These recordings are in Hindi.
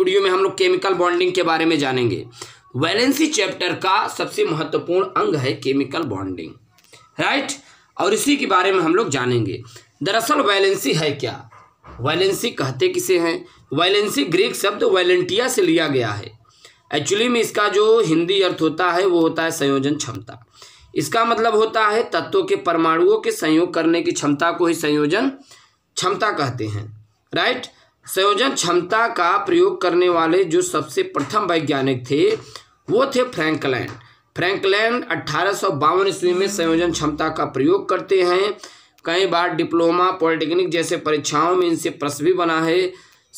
वीडियो में हम लोग केमिकल बॉन्डिंग के बारे में जानेंगे। वैलेंसी चैप्टर का सबसे महत्वपूर्ण अंग है केमिकल बॉन्डिंग, राइट, और इसी के बारे में हम लोग जानेंगे। दरअसल वैलेंसी है क्या, वैलेंसी कहते किसे हैं? वैलेंसी ग्रीक शब्द वैलेंटिया से लिया गया है। एक्चुअली में इसका जो हिंदी अर्थ होता है वो होता है संयोजन क्षमता। इसका मतलब होता है तत्वों के परमाणुओं के संयोग करने की क्षमता को ही संयोजन क्षमता कहते हैं, राइट। संयोजन क्षमता का प्रयोग करने वाले जो सबसे प्रथम वैज्ञानिक थे वो थे फ्रैंकलैंड। फ्रैंकलैंड 1852 ईस्वी में संयोजन क्षमता का प्रयोग करते हैं। कई बार डिप्लोमा, पॉलिटेक्निक जैसे परीक्षाओं में इनसे प्रश्न भी बना है।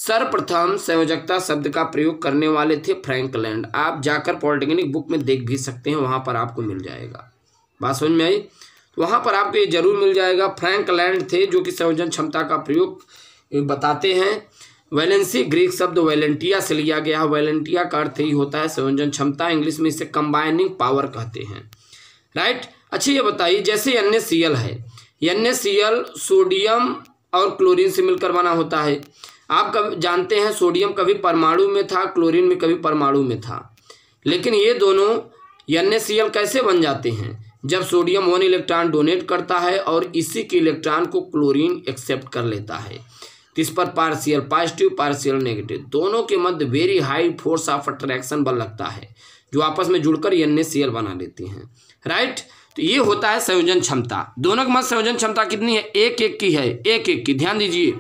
सर्वप्रथम संयोजकता शब्द का प्रयोग करने वाले थे फ्रैंकलैंड। आप जाकर पॉलिटेक्निक बुक में देख भी सकते हैं, वहाँ पर आपको मिल जाएगा। बात समझ में आई? वहाँ पर आपको ये जरूर मिल जाएगा। फ्रैंकलैंड थे जो कि संयोजन क्षमता का प्रयोग बताते हैं। वैलेंसी ग्रीक शब्द वैलेंटिया से लिया गया है। वैलेंटिया का अर्थ ही होता है संयोजन क्षमता। इंग्लिश में इसे कंबाइनिंग पावर कहते हैं, राइट। अच्छा ये बताइए, जैसे NaCl है, NaCl सोडियम और क्लोरीन से मिलकर बना होता है। आप कब जानते हैं सोडियम कभी परमाणु में था, क्लोरीन में कभी परमाणु में था, लेकिन ये दोनों NaCl कैसे बन जाते हैं? जब सोडियम 1 इलेक्ट्रॉन डोनेट करता है और इसी के इलेक्ट्रॉन को क्लोरीन एक्सेप्ट कर लेता है, तो इस पर पार्शियल पॉजिटिव पार्शियल नेगेटिव दोनों के मध्य very high force of attraction बल लगता है, जो आपस में जुड़कर NaCl बना लेते हैं, राइट। तो ये होता है संयोजन क्षमता। दोनों के मध्य संयोजन क्षमता कितनी है? एक की है, एक की। ध्यान दीजिए,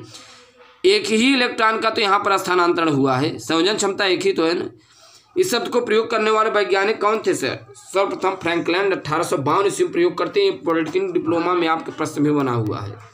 एक ही इलेक्ट्रॉन का तो यहाँ पर स्थानांतरण हुआ है, संयोजन क्षमता एक ही तो है ना। इस शब्द को प्रयोग करने वाले वैज्ञानिक कौन थे सर? सर्वप्रथम फ्रैंकलैंड 1852 ईस्वी में प्रयोग करते हैं। पॉलिटेक्निक डिप्लोमा में आपके प्रश्न भी बना हुआ है।